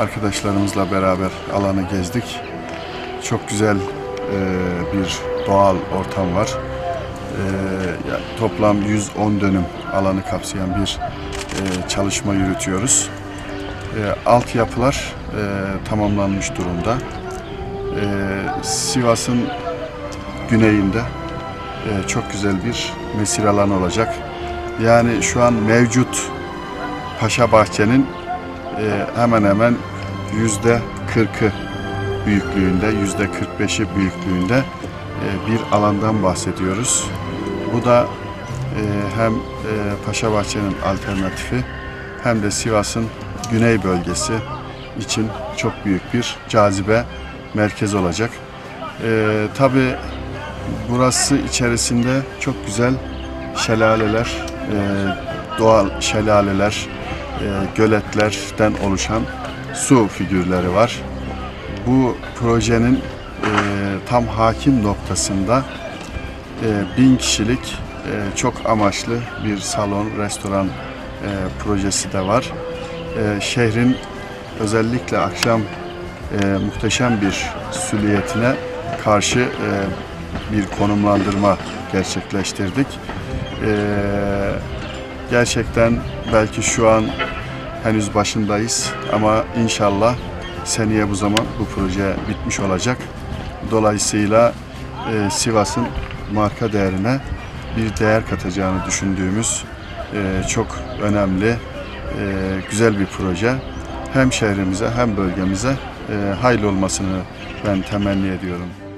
Arkadaşlarımızla beraber alanı gezdik. Çok güzel bir doğal ortam var. Toplam 110 dönüm alanı kapsayan bir çalışma yürütüyoruz. Altyapılar tamamlanmış durumda. Sivas'ın güneyinde çok güzel bir mesir alanı olacak. Yani şu an mevcut Paşabahçe'nin hemen hemen %40'ı büyüklüğünde, %45'i büyüklüğünde bir alandan bahsediyoruz. Bu da hem Paşabahçe'nin alternatifi hem de Sivas'ın güney bölgesi için çok büyük bir cazibe merkezi olacak. Tabii burası içerisinde çok güzel şelaleler, doğal şelaleler, göletlerden oluşan su figürleri var. Bu projenin tam hakim noktasında 1000 kişilik çok amaçlı bir salon, restoran projesi de var. Şehrin özellikle akşam muhteşem bir süliyetine karşı bir konumlandırma gerçekleştirdik. Gerçekten belki şu an henüz başındayız ama inşallah seneye bu zaman bu proje bitmiş olacak. Dolayısıyla Sivas'ın marka değerine bir değer katacağını düşündüğümüz çok önemli, güzel bir proje. Hem şehrimize hem bölgemize hayırlı olmasını ben temenni ediyorum.